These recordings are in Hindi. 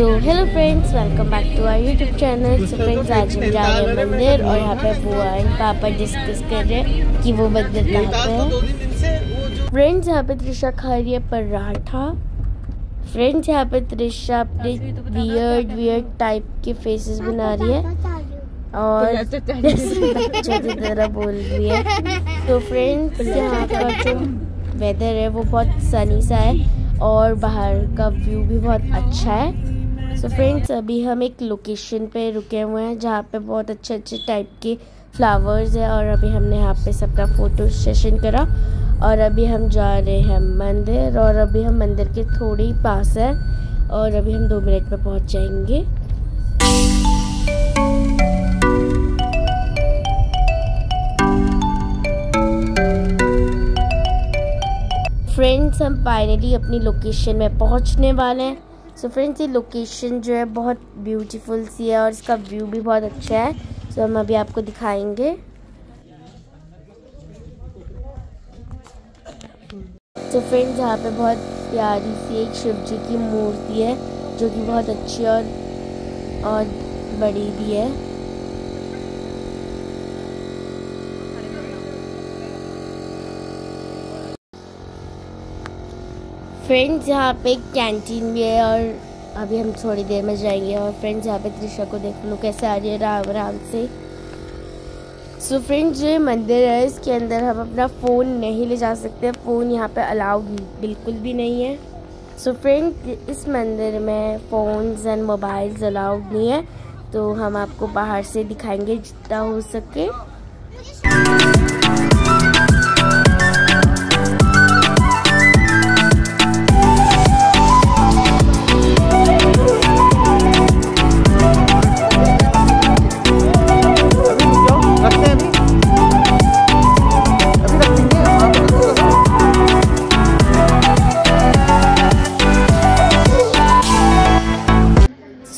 So hello friends, welcome back to our YouTube channel. So friends, आज हम जा रहे हैं मंदिर और यहाँ पे बुआ एंड पापा डिस्कस कर रहे हैं कि वो मंदिर कहाँ पे है। फ्रेंड्स, यहाँ पे त्रिशा खा रही है पराठा। फ्रेंड्स, यहाँ पे त्रिशा अपने वियर्ड टाइप के फेसेस बना रही है और बच्चों की तरह बोल रही है। तो फ्रेंड्स, यहाँ का जो वेदर है वो बहुत सनी सा है और बाहर का व्यू भी बहुत अच्छा है। सो फ्रेंड्स, अभी हम एक लोकेशन पे रुके हुए हैं जहाँ पे बहुत अच्छे अच्छे टाइप के फ्लावर्स है और अभी हमने यहाँ पे सबका फ़ोटो सेशन करा और अभी हम जा रहे हैं मंदिर और अभी हम मंदिर के थोड़े ही पास है और अभी हम 2 मिनट में पहुँच जाएंगे। फ्रेंड्स, हम फाइनली अपनी लोकेशन में पहुंचने वाले हैं। सो फ्रेंड्स, ये लोकेशन जो है बहुत ब्यूटीफुल सी है और इसका व्यू भी बहुत अच्छा है। सो हम अभी आपको दिखाएंगे। सो फ्रेंड्स, यहाँ पे बहुत प्यारी सी एक शिव जी की मूर्ति है जो कि बहुत अच्छी और बड़ी भी है। फ्रेंड्स, यहाँ पे एक कैंटीन भी है और अभी हम थोड़ी देर में जाएंगे। और फ्रेंड्स, यहाँ पे त्रिशा को देख लो कैसे आ रही है राम राम से। सो फ्रेंड्स, जो ये मंदिर है इसके अंदर हम अपना फ़ोन नहीं ले जा सकते। फ़ोन यहाँ पे अलाउड बिल्कुल भी नहीं है। सो फ्रेंड्स, इस मंदिर में फ़ोन्स एंड मोबाइल्स अलाउड नहीं है। तो हम आपको बाहर से दिखाएंगे जितना हो सके।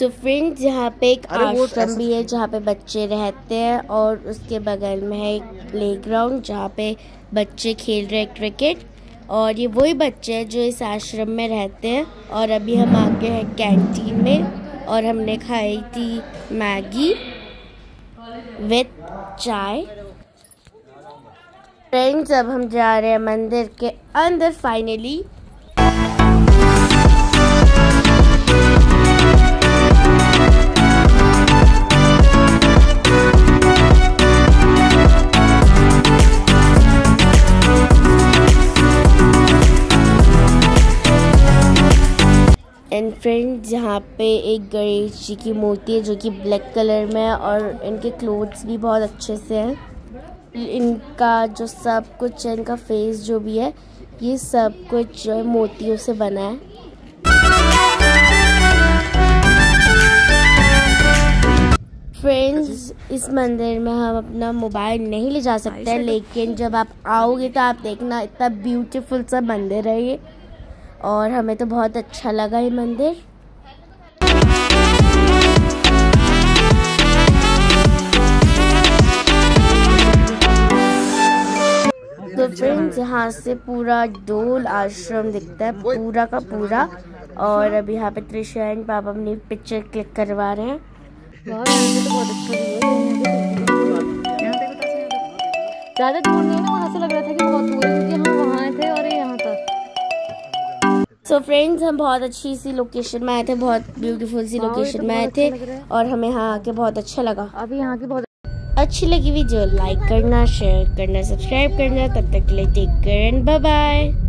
सो फ्रेंड्स, यहाँ पे एक आश्रम भी है जहाँ पे बच्चे रहते हैं और उसके बगल में है एक प्लेग्राउंड जहाँ पे बच्चे खेल रहे हैं क्रिकेट। और ये वही बच्चे हैं जो इस आश्रम में रहते हैं। और अभी हम आ गए हैं कैंटीन में और हमने खाई थी मैगी विथ चाय। फ्रेंड्स, अब हम जा रहे हैं मंदिर के अंदर फाइनली। एंड फ्रेंड्स, यहाँ पे एक गणेश जी की मूर्ति है जो कि ब्लैक कलर में है और इनके क्लोथ्स भी बहुत अच्छे से हैं। इनका जो सब कुछ है, इनका फेस जो भी है, ये सब कुछ जो है मोतियों से बना है। फ्रेंड्स, इस मंदिर में हम अपना मोबाइल नहीं ले जा सकते हैं, लेकिन जब आप आओगे तो आप देखना इतना ब्यूटीफुल सा मंदिर है ये और हमें तो बहुत अच्छा लगा ये मंदिर। तो फ्रेंड्स, यहाँ से पूरा डोल आश्रम दिखता है पूरा का पूरा। और अभी यहाँ पे त्रिशा एंड पापा अपनी पिक्चर क्लिक करवा रहे हैं। ज़्यादा दूर नहीं है, वहाँ से लग रहा था कि बहुत दूर है क्योंकि हम वहाँ थे और यहाँ तक। सो फ्रेंड्स, हम बहुत अच्छी सी लोकेशन में आए थे, बहुत ब्यूटीफुल सी लोकेशन में आए थे और हमें यहाँ आके बहुत अच्छा लगा। अभी यहाँ की बहुत अच्छी लगी वीडियो लाइक करना, शेयर करना, सब्सक्राइब करना। तब तक के लिए take care and bye bye.